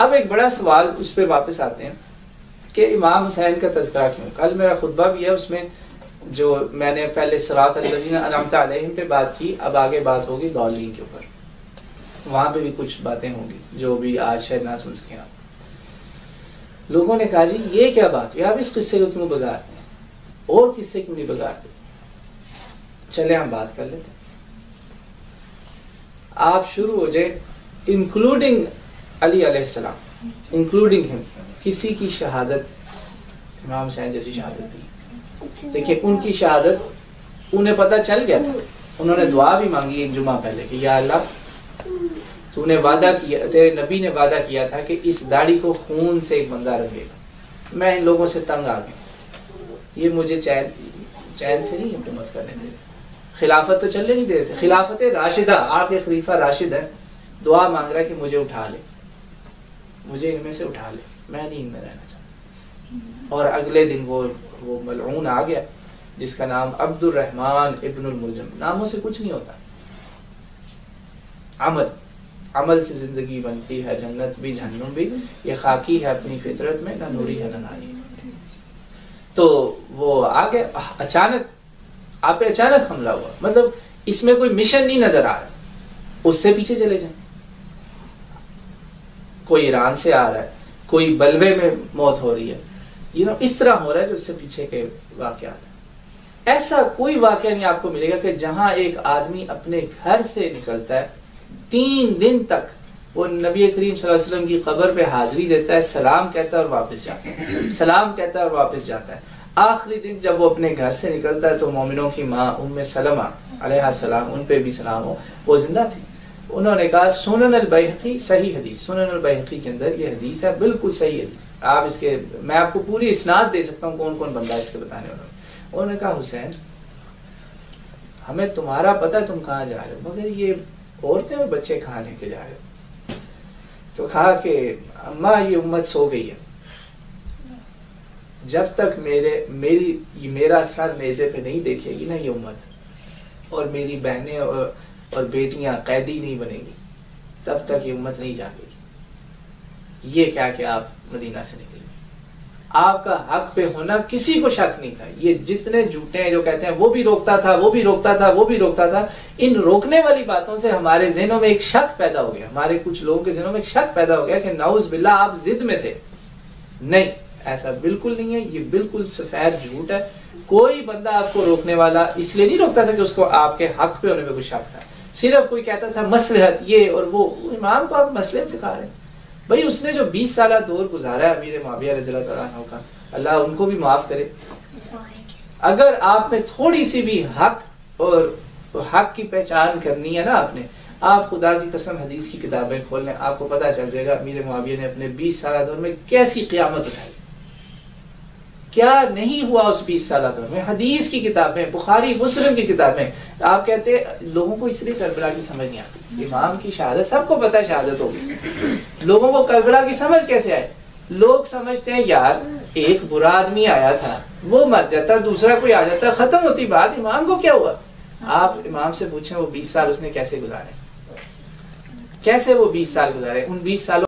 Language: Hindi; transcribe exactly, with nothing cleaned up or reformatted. अब एक बड़ा सवाल उस पर वापस आते हैं कि इमाम हुसैन का तज़किरा क्यों। कल मेरा खुतबा भी है, उसमें जो मैंने पहले सिरात अल्लज़ीना अनअमत अलैहिम पे बात की, अब आगे बात होगी गौलीन के ऊपर, वहाँ पे भी कुछ बातें होंगी जो भी आज शायद ना सुन सकें आप। लोगों ने कहा जी ये क्या बात हुई, आप इस किस्से को क्यों बिगाड़ते हैं, और किस्से क्यों नहीं बिगाड़ते, चले हम बात कर लेते हैं। आप शुरू हो जाए इंक्लूडिंग अली अलैहिस्सलाम, इंक्लूडिंग हिम, किसी की शहादत इमाम हुसैन जैसी शहादत थी। देखिए उनकी शहादत उन्हें पता चल गया था, उन्होंने दुआ भी मांगी एक जुमा पहले कि या अल्लाह तूने वादा किया, तेरे नबी ने वादा किया था कि इस दाढ़ी को खून से एक बंदा रंगेगा, मैं इन लोगों से तंग आ गया, ये मुझे चैन चैन से नहीं हुकूमत करने दे, खिलाफत तो चलने नहीं दे, खिलाफत-ए-राशिदा, आप ये खलीफा राशिद है, दुआ मांग रहा है कि मुझे उठा ले, मुझे इनमें से उठा ले, मैं नहीं इनमें रहना चाहता। और अगले दिन वो वो मलऊन आ गया जिसका नाम अब्दुल रहमान इब्नुल मुलजम, नामों से कुछ नहीं होता, अमल अमल से जिंदगी बनती है, जन्नत भी जहन्नुम भी, ये खाकी है अपनी फितरत में, ना नूरी है ना नारी। तो वो आगे अचानक आप पे अचानक हमला हुआ, मतलब इसमें कोई मिशन नहीं नजर आ रहा, उससे पीछे चले जाए, कोई ईरान से आ रहा है, कोई बलवे में मौत हो रही है, यू नो इस तरह हो रहा है जो उससे पीछे के वाकयात। ऐसा कोई वाकया नहीं आपको मिलेगा कि जहां एक आदमी अपने घर से निकलता है, तीन दिन तक वो नबी करीम सल्लल्लाहु अलैहि वसल्लम की कब्र पे हाजिरी देता है, सलाम कहता है और वापस जाता है, सलाम कहता है और वापस जाता है। आखिरी दिन जब वो अपने घर से निकलता है तो मोमिनों की माँ उम्मे सलमा अलैहा सलाम, उन पे भी सलाम हो, वो जिंदा थी, उन्होंने कहा सुनन अल्बुखारी, सही हदीस, सुनन अल्बुखारी के अंदर ये हदीस है, बिल्कुल सही हदीस, आप इसके, मैं आपको पूरी इसनाद दे सकता हूँ कौन कौन बंदा इसके बताने वाला। उन्होंने कहा हुसैन हमें तुम्हारा पता है तुम कहाँ जा रहे हो, मगर ये औरतें और बच्चे कहाँ लेके जा रहे हो। तो कहा कि अम्मा ये उम्मत सो गई है, जब तक मेरे मेरी मेरा सर नेज़े पे नहीं देखेगी ना ये उम्मत, और मेरी बहनें और, और बेटियां कैदी नहीं बनेंगी, तब तक ये उम्मत नहीं जागेगी। ये क्या कि आप मदीना से निकले, आपका हक पे होना किसी को शक नहीं था, ये जितने झूठे हैं जो कहते हैं वो भी रोकता था वो भी रोकता था वो भी रोकता था, इन रोकने वाली बातों से हमारे ज़हनों में एक शक पैदा हो गया, हमारे कुछ लोगों के ज़हनों में एक शक पैदा हो गया कि नाउज बिल्ला आप जिद में थे। नहीं, ऐसा बिल्कुल नहीं है, ये बिल्कुल सफेद झूठ है। कोई बंदा आपको रोकने वाला इसलिए नहीं रोकता था कि उसको आपके हक पे होने में कुछ शक था, सिर्फ कोई कहता था मसलहत ये और वो, इमाम को आप मसलहत सिखा रहे हैं। भाई उसने जो बीस साल दौर गुजारा है अमीर माविया रज़ियल्लाहु का, अल्लाह उनको भी माफ करे, अगर आप में थोड़ी सी भी हक और हक की पहचान करनी है ना आपने, आप खुदा की कसम हदीस की किताबें खोल लें, आपको पता चल जाएगा अमीर माविया ने अपने बीस साल दौर में कैसी क़यामत उठाई, क्या नहीं हुआ उस बीस साल दौर में। हदीस की किताबें, बुखारी मुस्लिम की किताबें, आप कहते लोगों को इसलिए करबला की समझ नहीं आती, इमाम की शहादत सबको पता है शहादत होगी, लोगों को करबला की समझ कैसे आए। लोग समझते हैं यार एक बुरा आदमी आया था वो मर जाता, दूसरा कोई आ जाता, खत्म होती बात, इमाम को क्या हुआ। आप इमाम से पूछें वो बीस साल उसने कैसे गुजारे, कैसे वो बीस साल गुजारे, उन बीस सालों